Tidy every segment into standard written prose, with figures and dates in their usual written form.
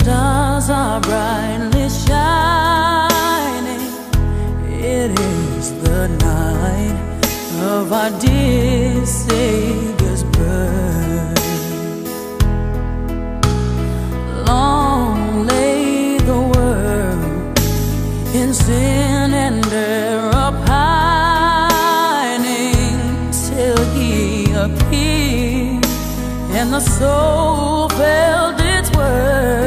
stars are brightly shining. It is the night of our dear Savior's birth. Long lay the world in sin and error pining, till He appeared and the soul felt its worth.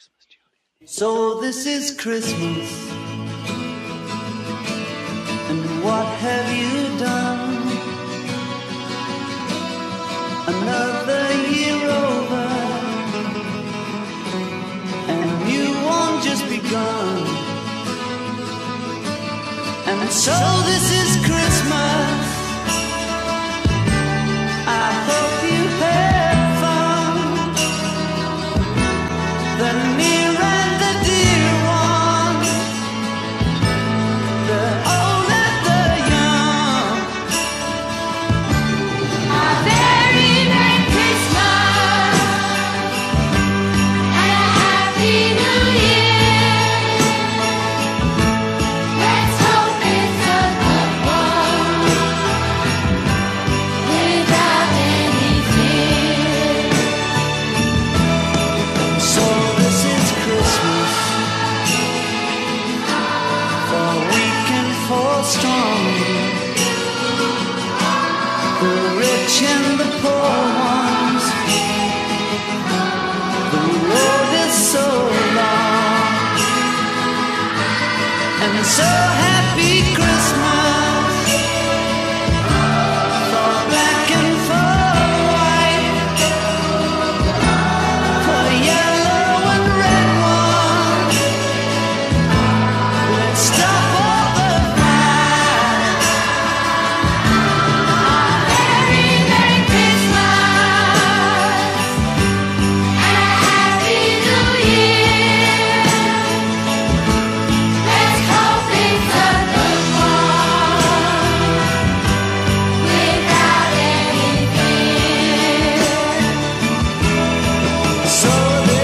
Christmas, Julie. So this is Christmas, and what have you done? Another year over, and you won't just be gone. And so this is Christmas. I hope you have fun, the near and the dear one, the old and the young. A very Merry Christmas and a Happy New Year. Let's hope it's a good one without any fear. So this is Christmas, for weak and for strong, the rich and the poor ones. The road is so long, and so happy Christmas, for black and for white, for yellow and red ones. Let's stop all the fight. A very Merry Christmas and a Happy New Year. Let's hope it's a good one without any fear. So this is Christmas, and what have we done? Another year over, and the long just begun. And I'm so happy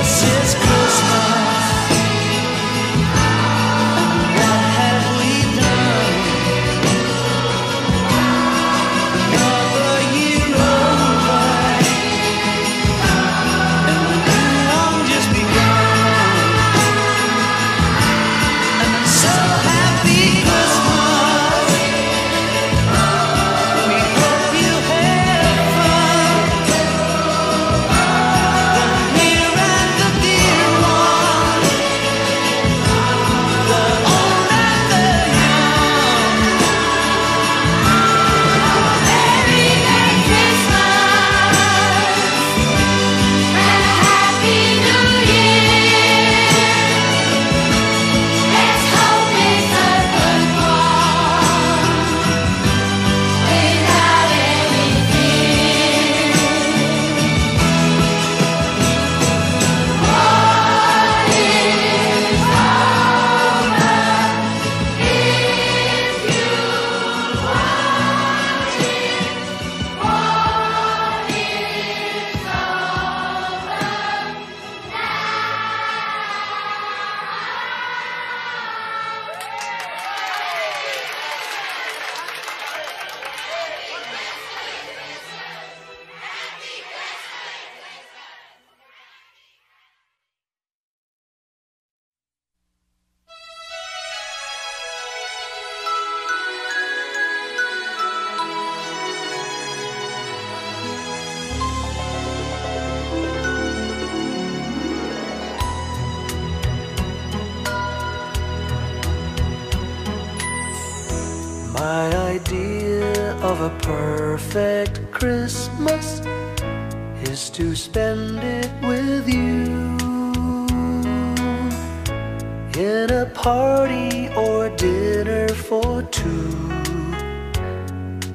Christmas, we hope you have fun, near and the dear one, the old and the young. A very Merry Christmas and a Happy New Year. Let's hope it's a good one without any fear. What is over if you want it? What is over now? My idea of a perfect Christmas is to spend it with you, in a party or dinner for two.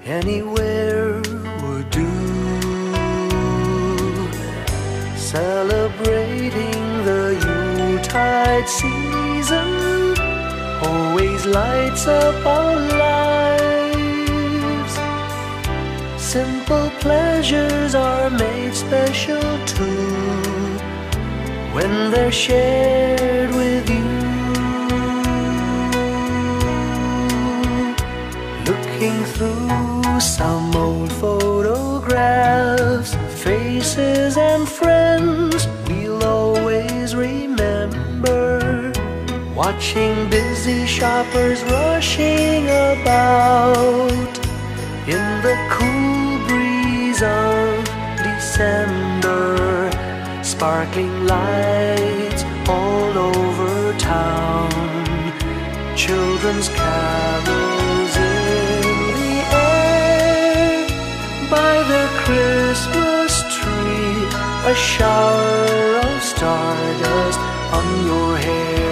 Anywhere would do, celebrating the Yuletide season always lights up our lives. Simple pleasures are made special too when they're shared with you. Looking through some old photographs, faces and friends we'll always remember. Watching busy shoppers rushing about in the cool breeze of December, sparkling lights all over town. Children's carols in the air, by the Christmas tree, a shower of stardust on your hair.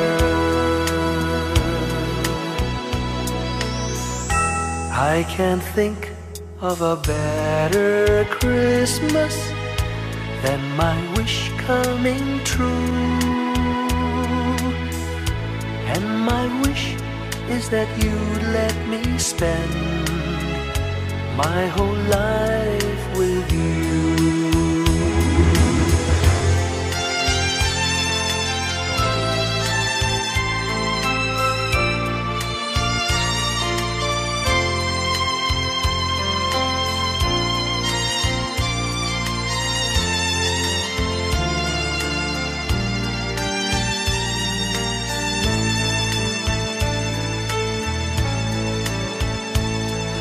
I can't think of a better Christmas than my wish coming true. And my wish is that you'd let me spend my whole life with you.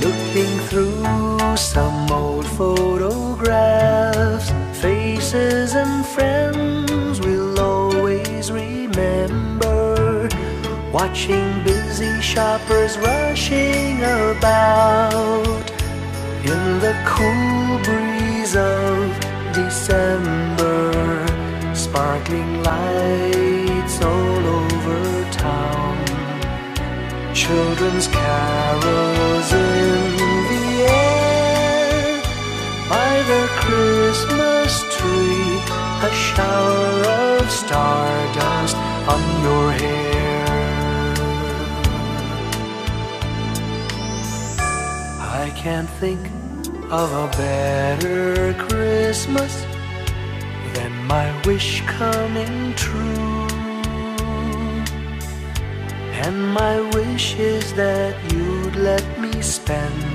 Looking through some old photographs, faces and friends we'll always remember. Watching busy shoppers rushing about in the cool breeze of December. Sparkling lights all over town, children's carols in the air, by the Christmas tree, a shower of stardust on your hair. I can't think of a better Christmas than my wish coming true. And my wish is that you'd let me spend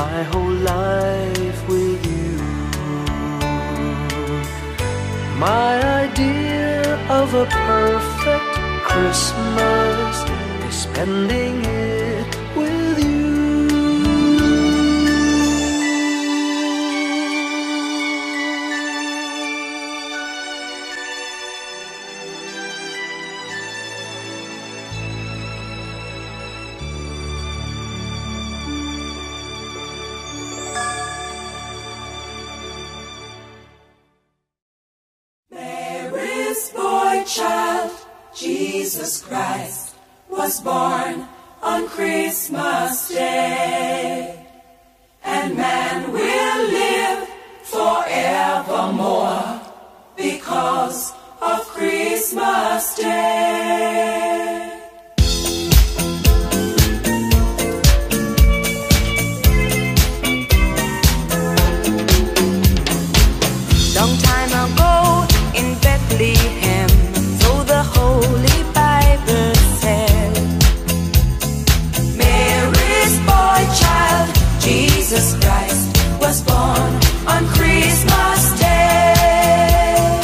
my whole life with you. My idea of a perfect Christmas is spending it with you. Jesus Christ was born on Christmas Day, and man will live forevermore because of Christmas Day. Jesus Christ was born on Christmas Day.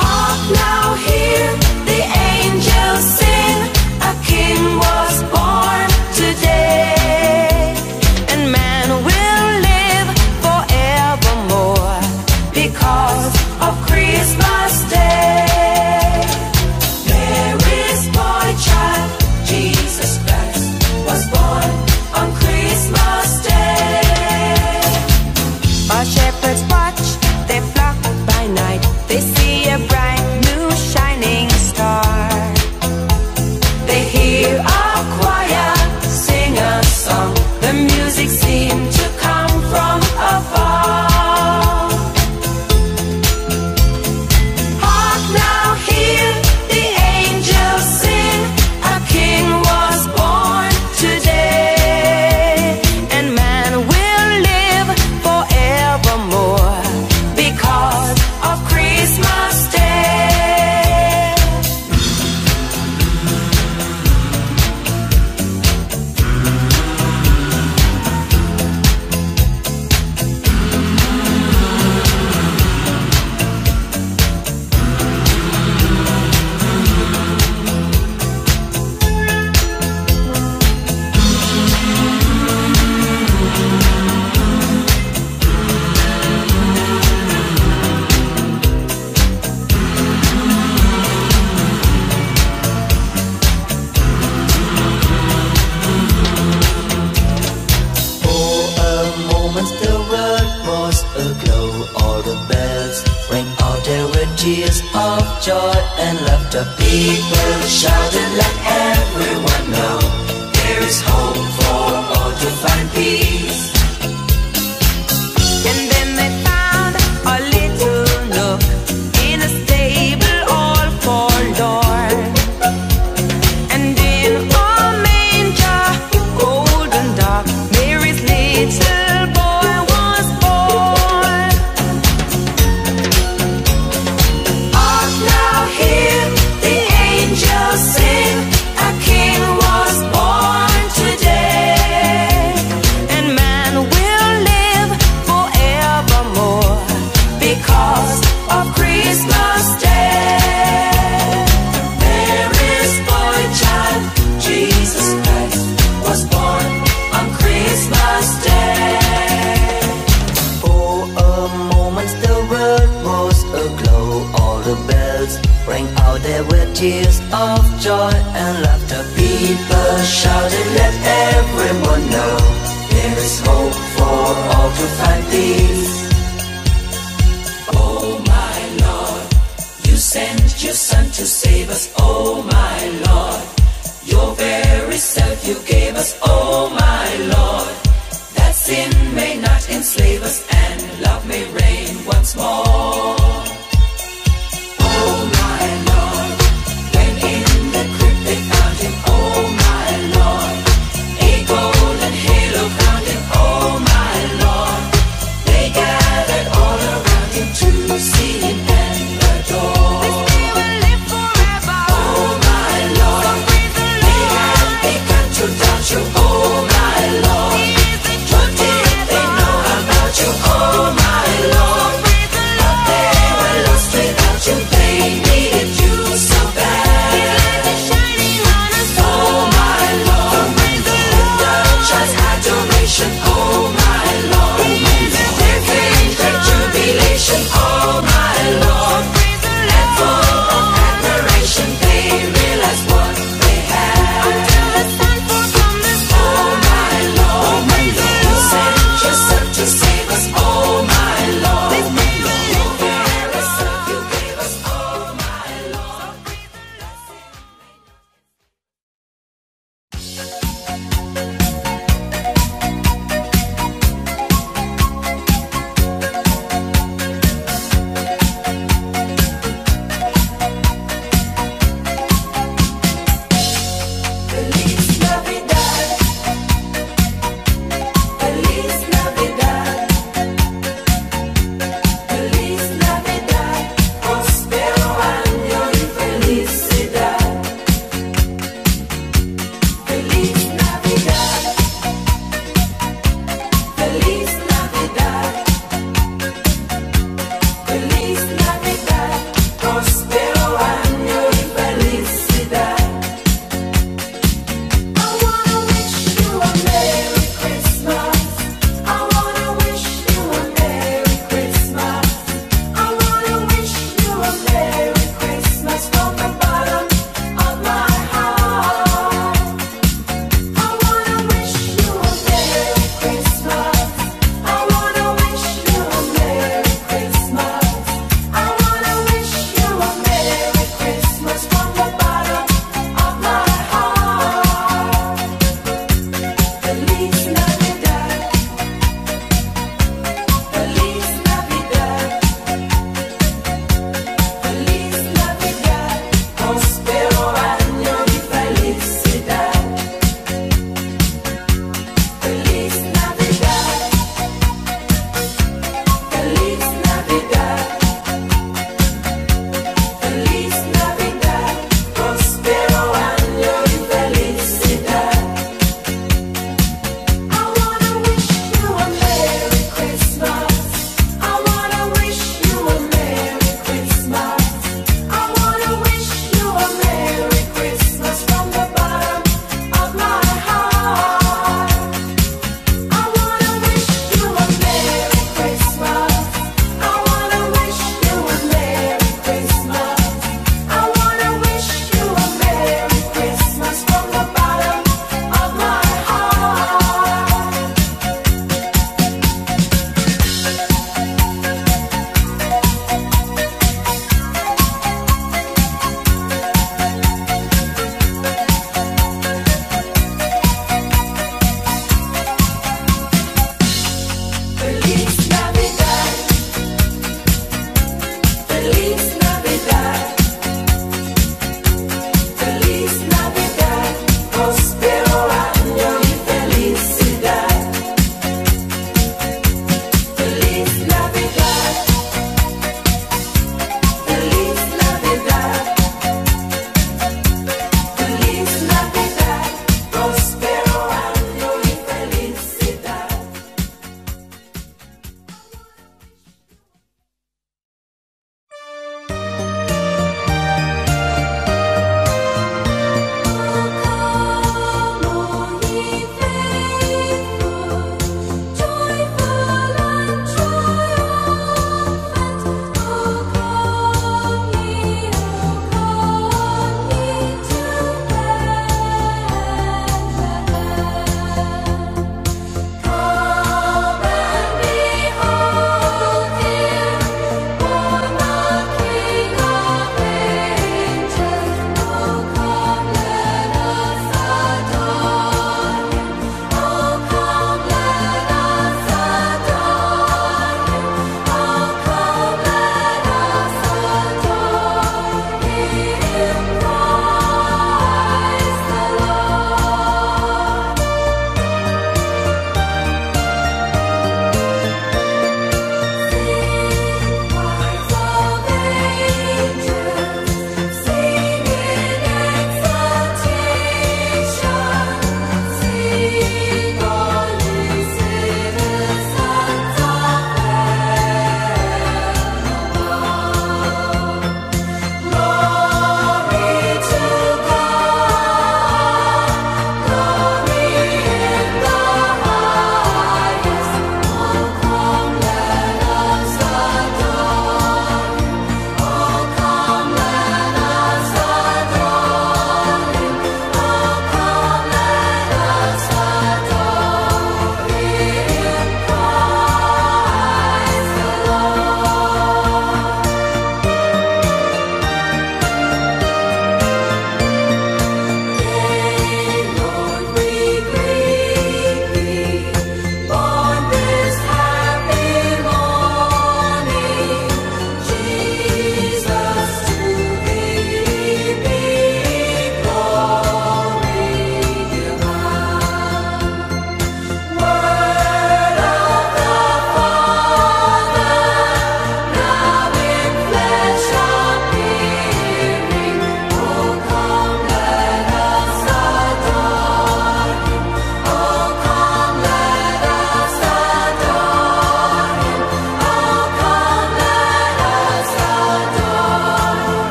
Hark now, hear the angels sing, a king was born today, and man will live forevermore because of Christmas Day. Mary's boy child, Jesus Christ was born on Christmas Day. Our shepherds watch their flock by night, they see a bright new shining star. They hear our choir sing a song, the music seemed to come from afar. tears of joy and laughter. People shouted, let everyone know there is hope for all to find peace. And then they found a little nook in a stable all forlorn, and in a manger, cold and dark, Mary's little tears of joy and laughter. People shouted, let everyone know there is hope for all to find peace. Oh my Lord, you sent your Son to save us. Oh my Lord, your very self you gave us. Oh my Lord, that sin may not enslave us and love may reign once more. Oh my Lord,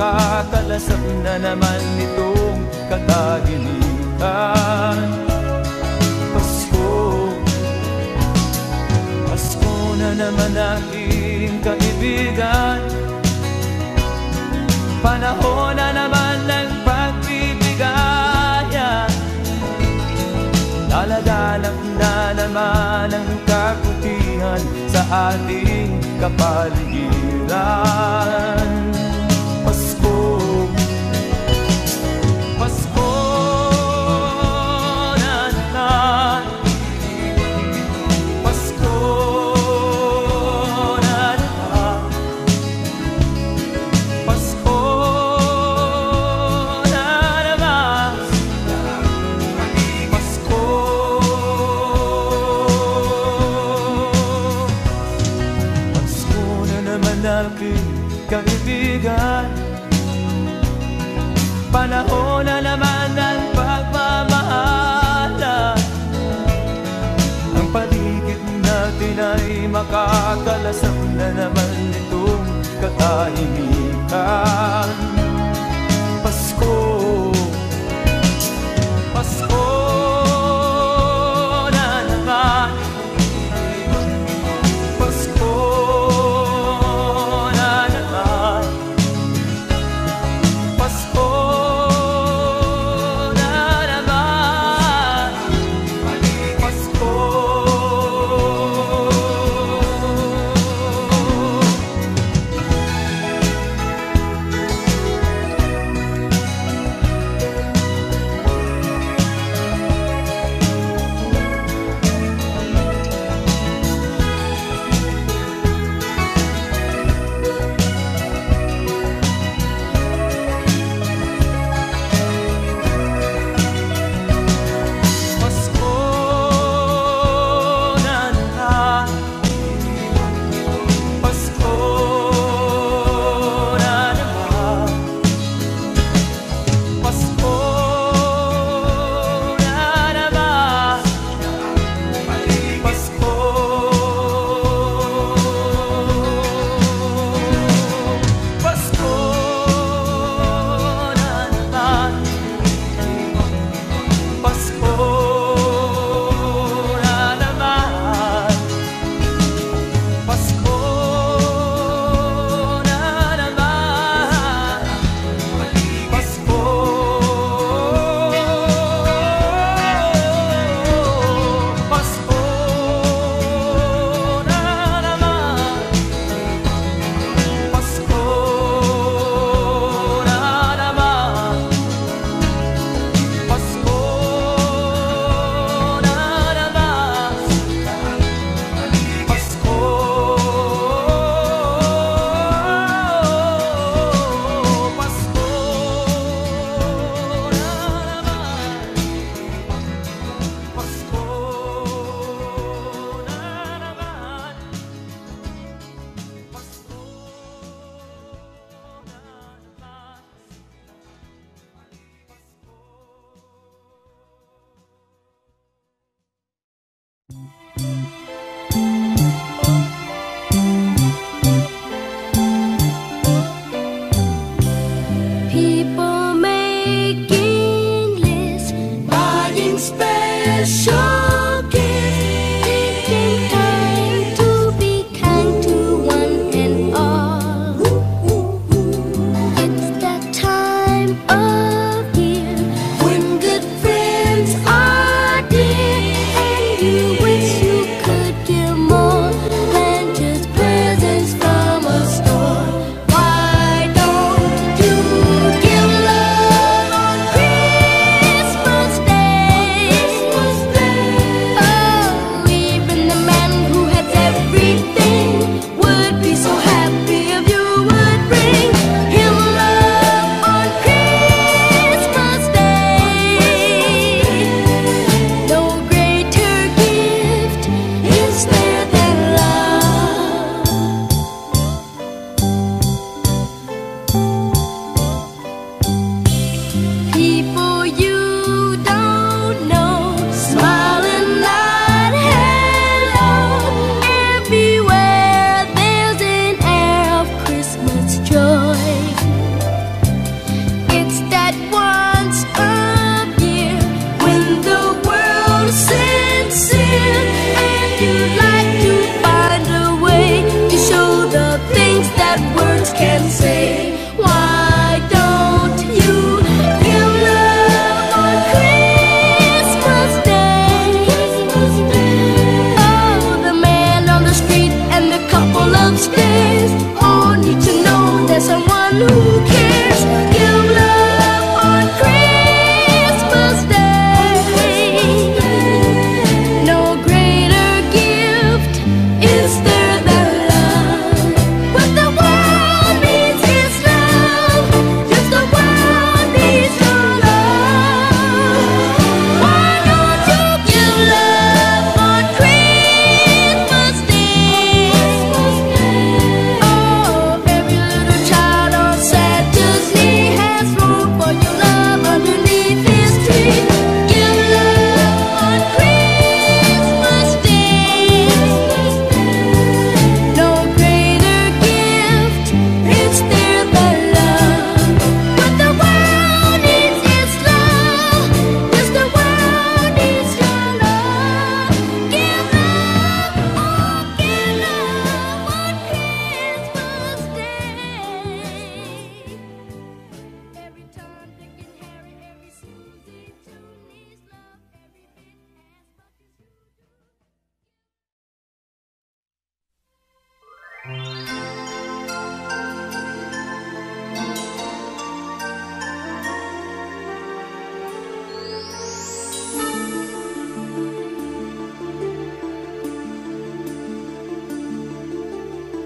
nakakalasap na naman itong katagilikan. Pasko, Pasko na naman aking kaibigan. Panahon na naman ng pagbibigayan. Lalaganap na naman ang kaputihan sa ating kapaligiran. Kaibigan, panahon na naman ng pagmamahala. Ang paligid natin ay makakalasap na naman itong katahimikan. Pasko, Pasko na naman.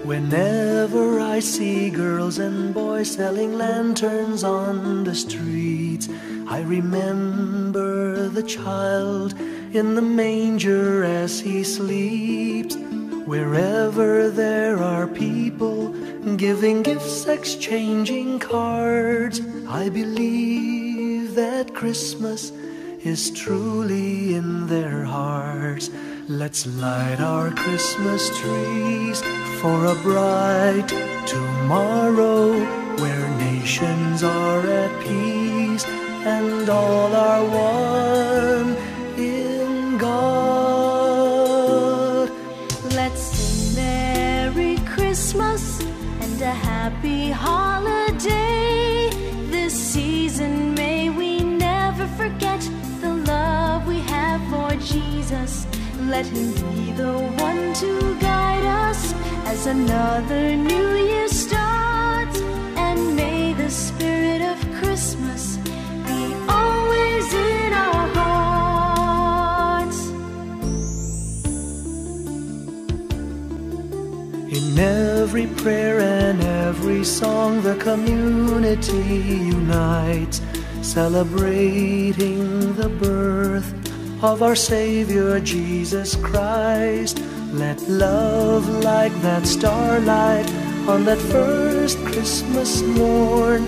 Whenever I see girls and boys selling lanterns on the streets, I remember the child in the manger as he sleeps. Wherever there are people giving gifts, exchanging cards, I believe that Christmas is truly in their hearts. Let's light our Christmas trees for a bright tomorrow, where nations are at peace and all are one in God. Let's sing Merry Christmas and a happy holiday. This season may we never forget the love we have for Jesus. Let him be the one to guide us as another new year starts, and may the spirit of Christmas be always in our hearts. In every prayer and every song, the community unites, celebrating the birth of our Savior Jesus Christ. Let love like that starlight on that first Christmas morn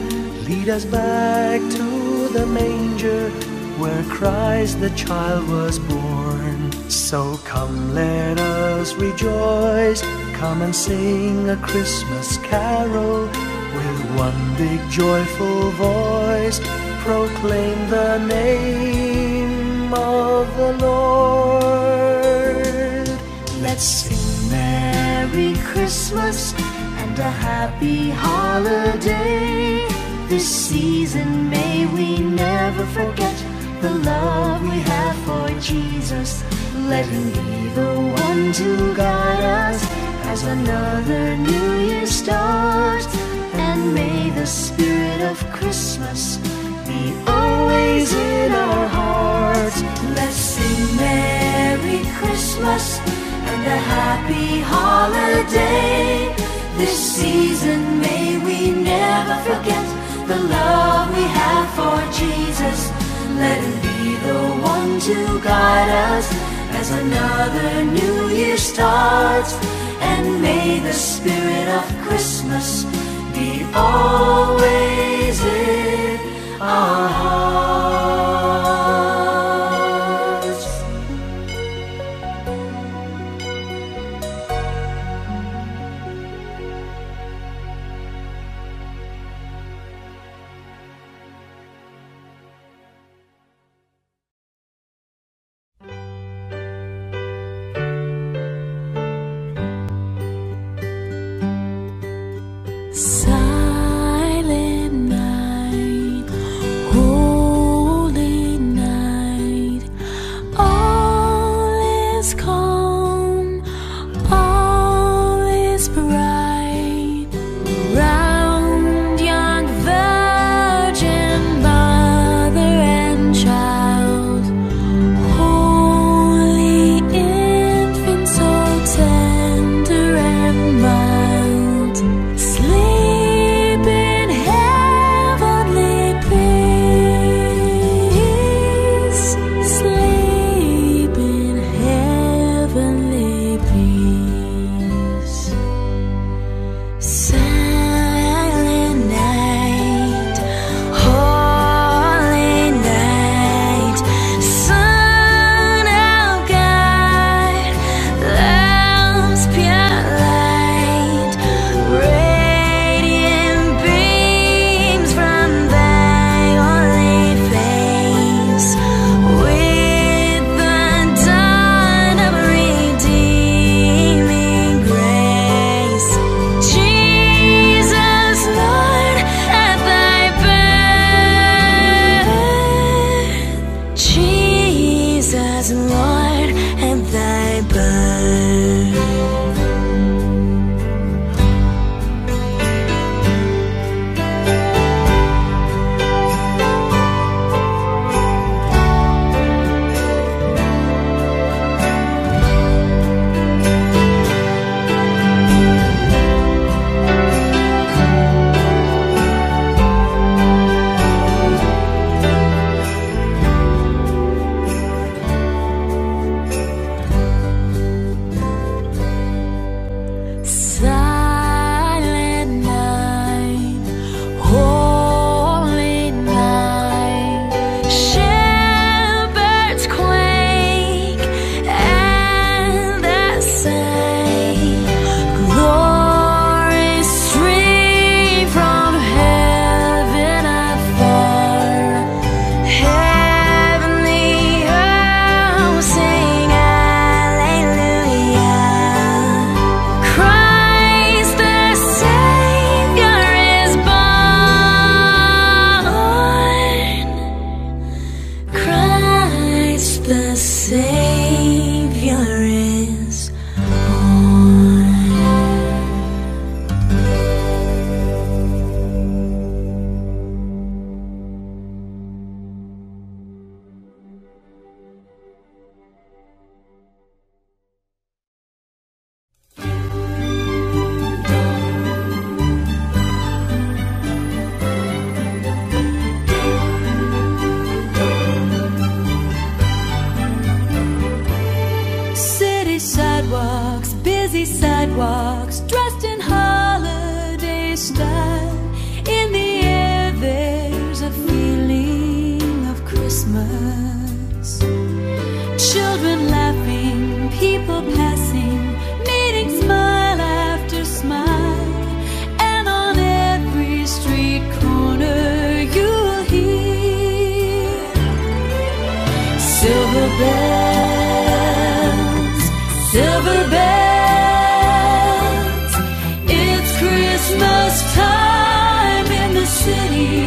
lead us back to the manger where Christ the child was born. So come, let us rejoice, come and sing a Christmas carol with one big joyful voice. Proclaim the name of the Lord. Let's sing Merry Christmas and a happy holiday. This season may we never forget the love we have for Jesus. Let him be the one to guide us as another new year starts, and may the spirit of Christmas be always in our hearts. Let's sing Merry Christmas and a happy holiday. This season may we never forget the love we have for Jesus. Let him be the one to guide us as another new year starts, and may the spirit of Christmas be always in our hearts. Silent night, busy sidewalks, dressed in holiday style. In the air there's a feeling of Christmas. Children laughing, people passing, meeting smile after smile. And on every street corner you'll hear silver bells, silver bells. It's Christmas time in the city.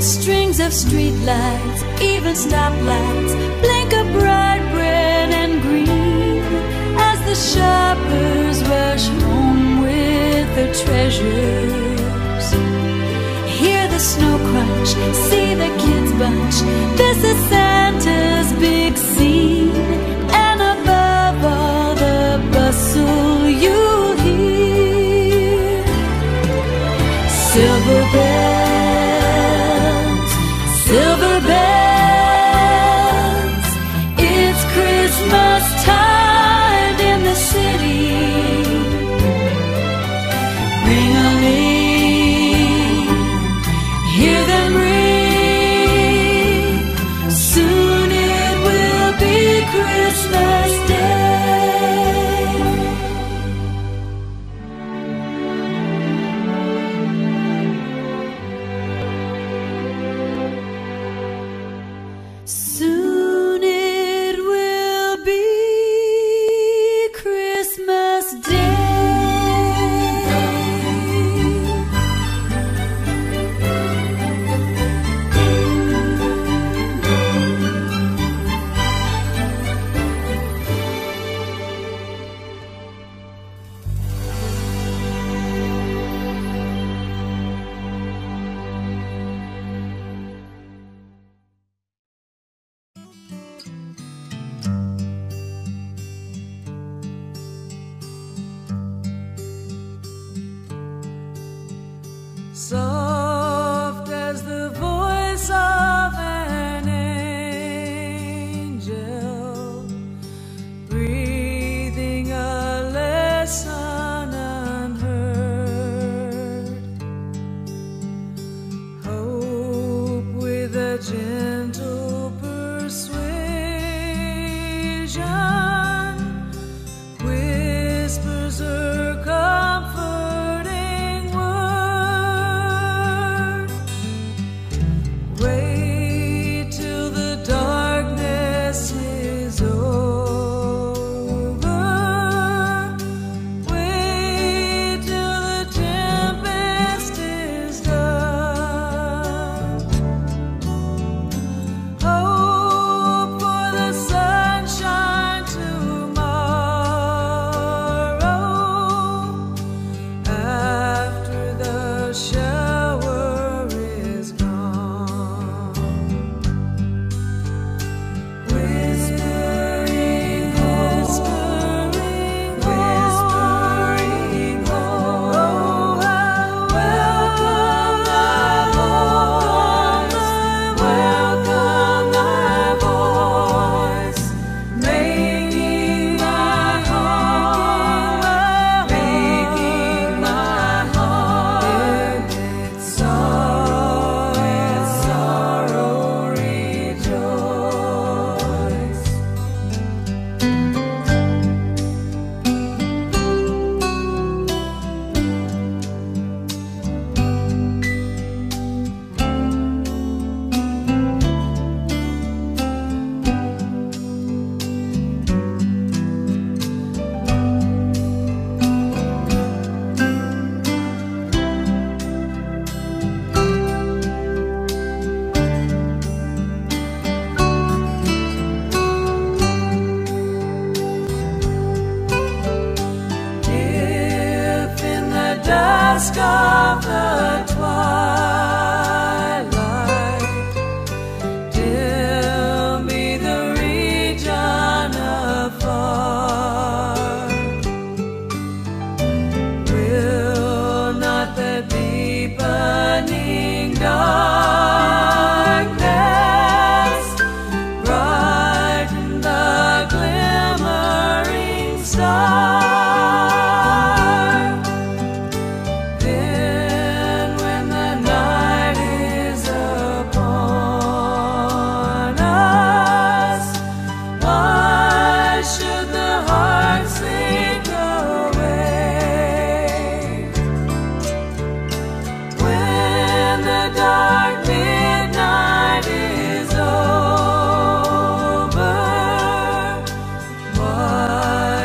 Strings of streetlights, even stoplights, blink a bright red and green as the shoppers rush home with their treasures. Hear the snow crunch, see the kids bunch. This is Santa's big scene, and above all the bustle you'll hear silver bells. Silver bells, it's Christmas time in the city. Ring-a-ling, hear them ring. Soon it will be Christmas of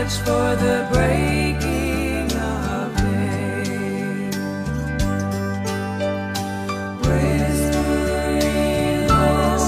much for the breaking of day. Whispering, oh, welcome my voice.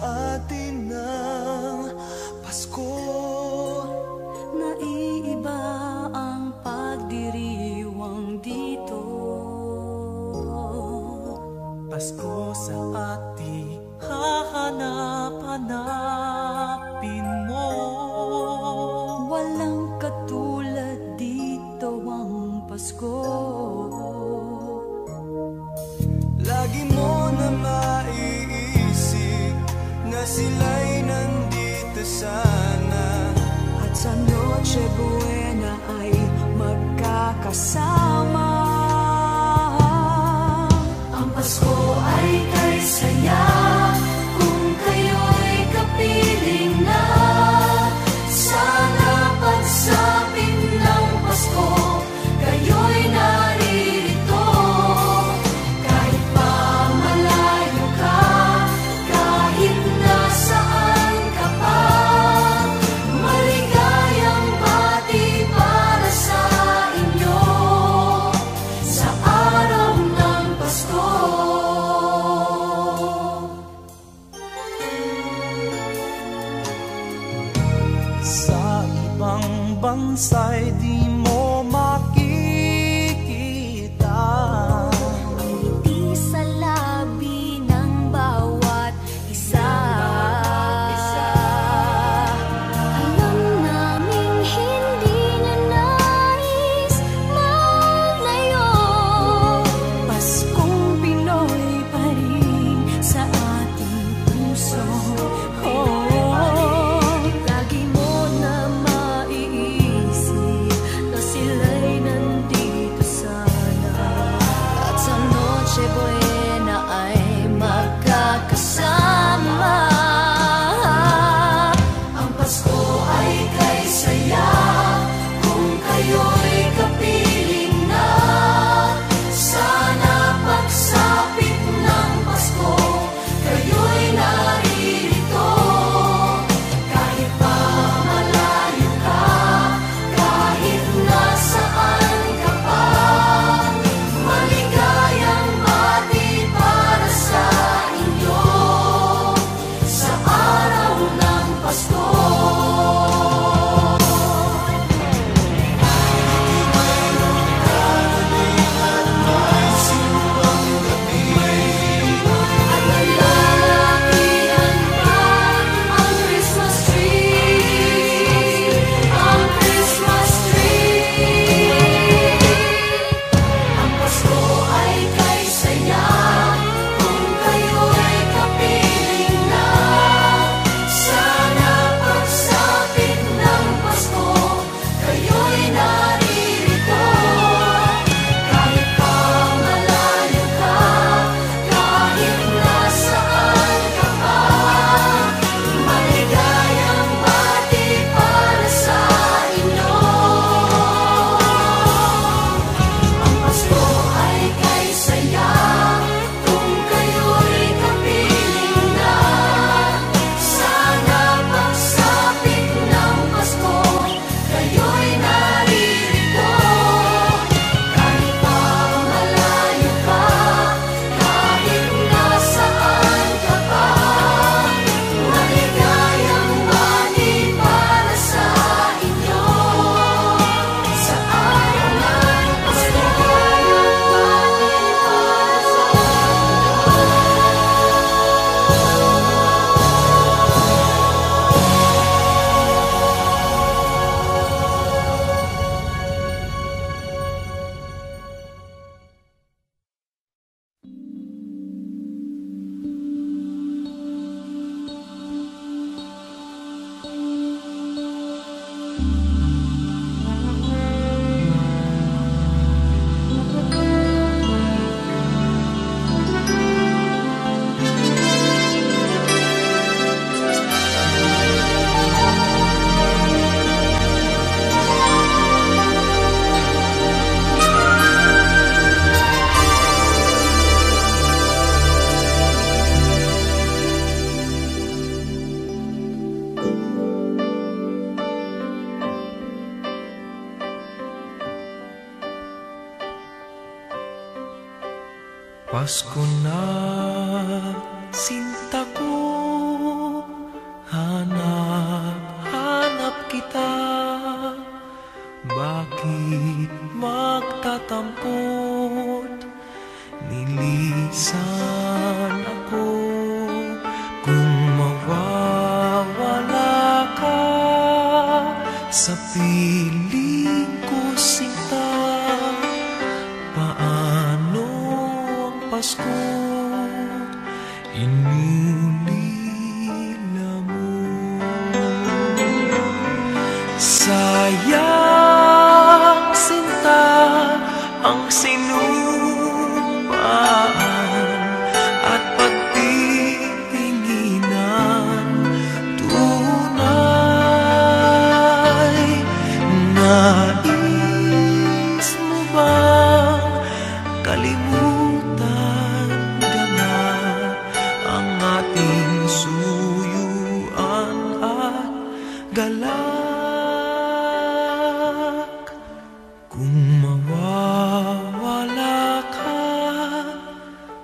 Atin ng Pasko, naiiba. kasama. Ang Pasko ay kay saya kung kayo'y kapiling na. Sana pagsapit ng Pasko kayo'y naririto. Kahit pa malayo ka, kahit nasaan ka pa, maligayang pati para sa inyo sa araw ng Pasko. Sa ibang bansa'y di mo makikita. Ngiti sa labi ng bawat isa. Alam naming hindi niya nais malayo. Paskong Pinoy pa rin sa ating puso. Lagi mo na maiisip na sila'y nandito sana. At sa Noche Buena ay magkakasama. Ang Pasko ay kay saya kung kayo'y kapiling na. Sana pagsapit ng Pasko kayo'y naririto. Kahit pa malayo ka, kahit nasaan ka pa, maligayang pati para sa inyo sa araw ng Pasko. At lalalakihan pa ang Christmas tree, ang Christmas tree. Ang Pasko ay kay saya kung kayo'y kapiling na. Sana pagsapit ng Pasko kayo'y naririto. Kahit pa malayo ka, kahit nasaan ka pa, maligayang pati para sa inyo. Ang Pasko ay kay saya kung kayo'y kapiling na. Sana pagsapit ng Pasko kayo'y naririto. Kahit pa malayo ka, kahit nasaan ka pa, maligayang pati para sa inyo sa araw ng Pasko. Pasko na, sinta ko, hanap-hanap kita. Bakit magtatampot, nilisan ako. Kung mawawala ka, sa piling ko sinta. Paano ang Pasko inulila mo? Sayang sinta. mata ang sinupaan at pagtitinginan tunay. Nais mo bang kalimutan ka na ang ating suyuan at galaw?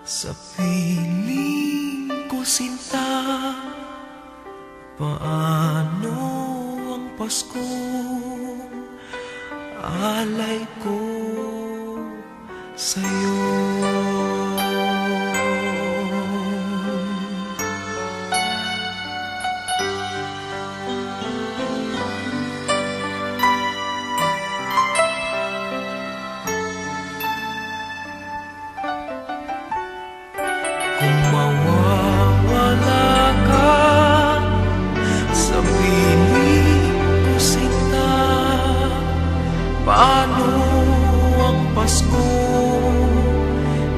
Sa piling ko sinta, paano ang Pasko? Alay ko sa'yo. Kung mawawala ka sa piling ko sinta, paano ang Pasko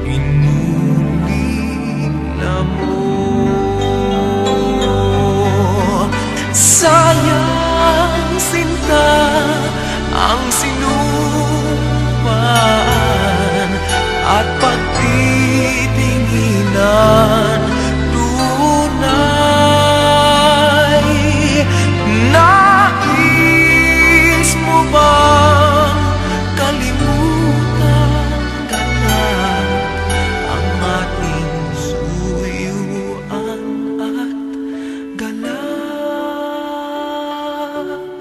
inulila mo? Sayang sinta ang sinupaan at pagtitinginan tunay. Nais mo bang kalimutan ka na ang ating suyuan at galak?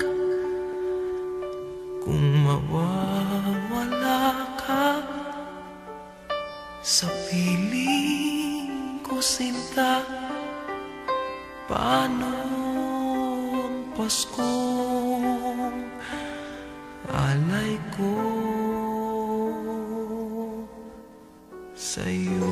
Kung mawawala ka sa piling ko sinta, paano ang Pasko? Alay ko sa'yo.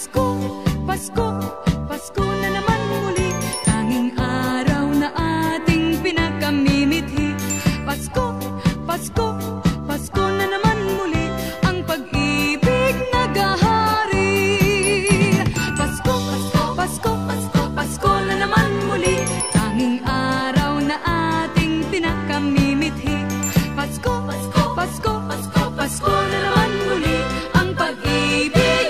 Pasko, Pasko, Pasko na naman muli. Tanging araw na ating pinakamimithi. Pasko, Pasko, Pasko na naman muli. Ang pag-ibig nagahari. Pasko, Pasko, Pasko, Pasko, Pasko na naman muli. Tanging araw na ating pinakamimithi. Pasko, Pasko, Pasko, Pasko, Pasko na naman muli. Ang pag-ibig.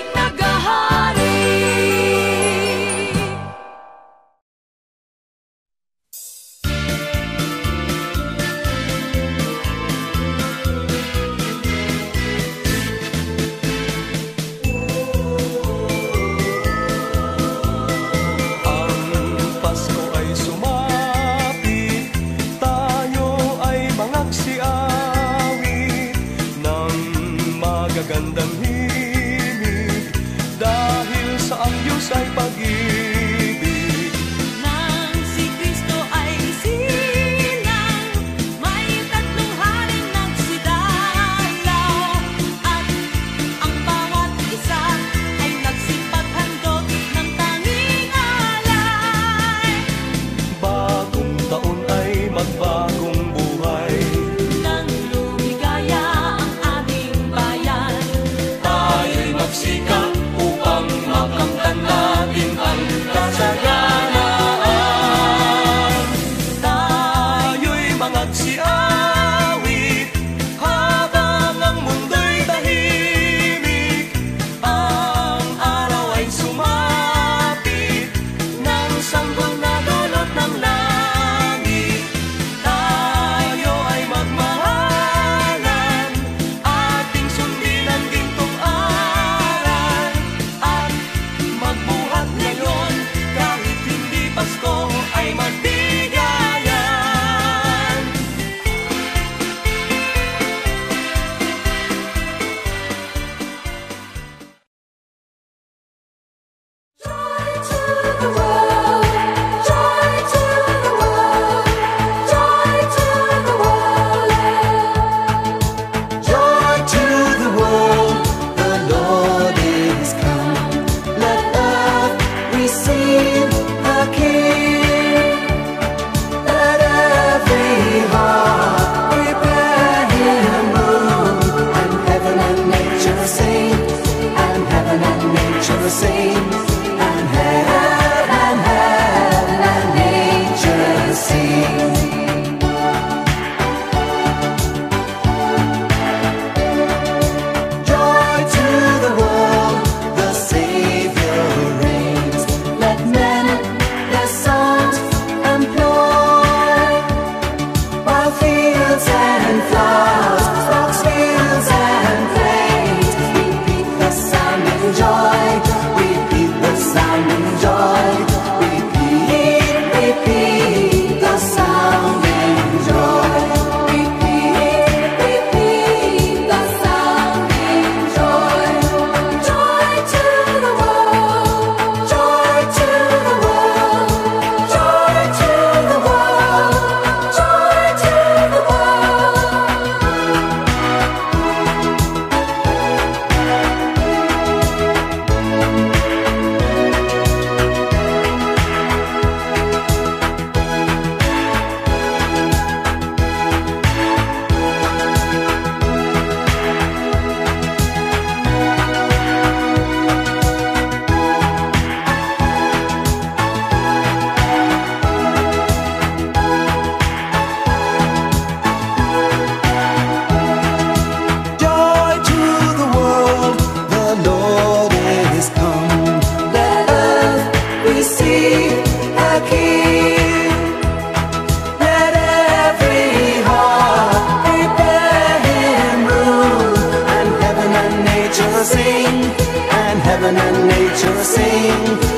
And heaven and nature sing.